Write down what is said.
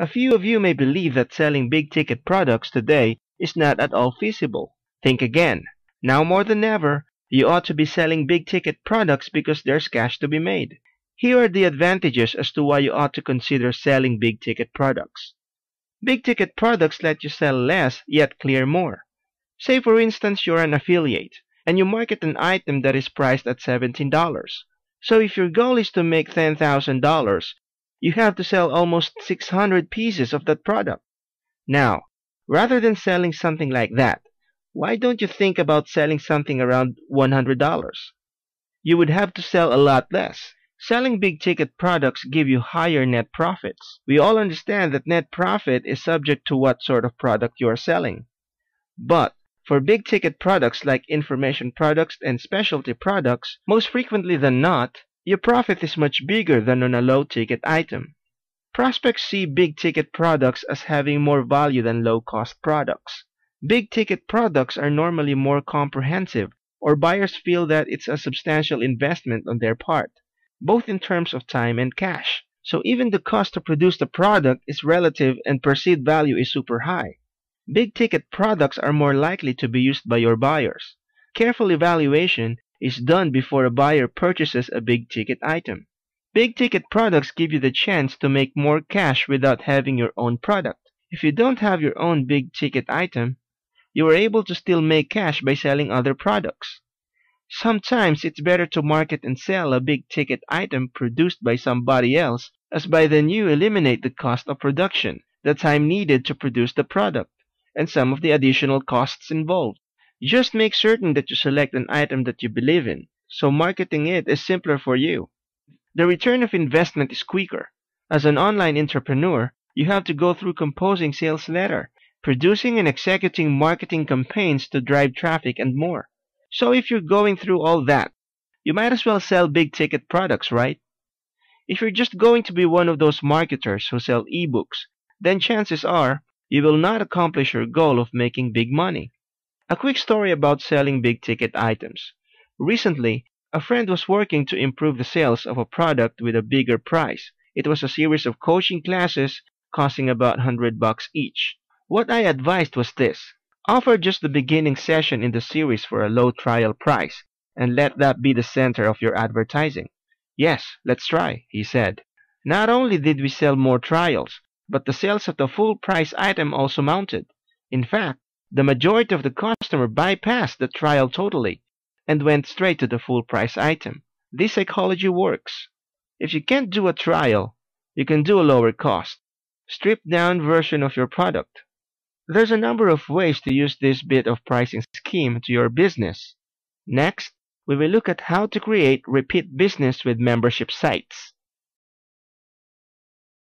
A few of you may believe that selling big-ticket products today is not at all feasible. Think again. Now more than ever, you ought to be selling big-ticket products because there's cash to be made. Here are the advantages as to why you ought to consider selling big-ticket products. Big-ticket products let you sell less, yet clear more. Say for instance you're an affiliate, and you market an item that is priced at $17. So if your goal is to make $10,000, you have to sell almost 600 pieces of that product. Now, rather than selling something like that, why don't you think about selling something around $100? You would have to sell a lot less. Selling big-ticket products give you higher net profits. We all understand that net profit is subject to what sort of product you are selling. But for big-ticket products like information products and specialty products, most frequently than not, your profit is much bigger than on a low-ticket item. Prospects see big-ticket products as having more value than low-cost products. Big-ticket products are normally more comprehensive, or buyers feel that it's a substantial investment on their part, both in terms of time and cash. So even the cost to produce the product is relative and perceived value is super high. Big-ticket products are more likely to be used by your buyers. Careful evaluation is done before a buyer purchases a big-ticket item. Big-ticket products give you the chance to make more cash without having your own product. If you don't have your own big-ticket item, you are able to still make cash by selling other products. Sometimes it's better to market and sell a big-ticket item produced by somebody else, as by then you eliminate the cost of production, the time needed to produce the product, and some of the additional costs involved. Just make certain that you select an item that you believe in, so marketing it is simpler for you. The return of investment is quicker. As an online entrepreneur, you have to go through composing sales letter, producing and executing marketing campaigns to drive traffic and more. So if you're going through all that, you might as well sell big-ticket products, right? If you're just going to be one of those marketers who sell ebooks, then chances are you will not accomplish your goal of making big money. A quick story about selling big-ticket items. Recently, a friend was working to improve the sales of a product with a bigger price. It was a series of coaching classes costing about $100 each. What I advised was this. Offer just the beginning session in the series for a low trial price, and let that be the center of your advertising. Yes, let's try, he said. Not only did we sell more trials, but the sales of the full price item also mounted. In fact, the majority of the customer bypassed the trial totally and went straight to the full price item. This psychology works. If you can't do a trial, you can do a lower cost, stripped down version of your product. There's a number of ways to use this bit of pricing scheme to your business. Next, we will look at how to create repeat business with membership sites.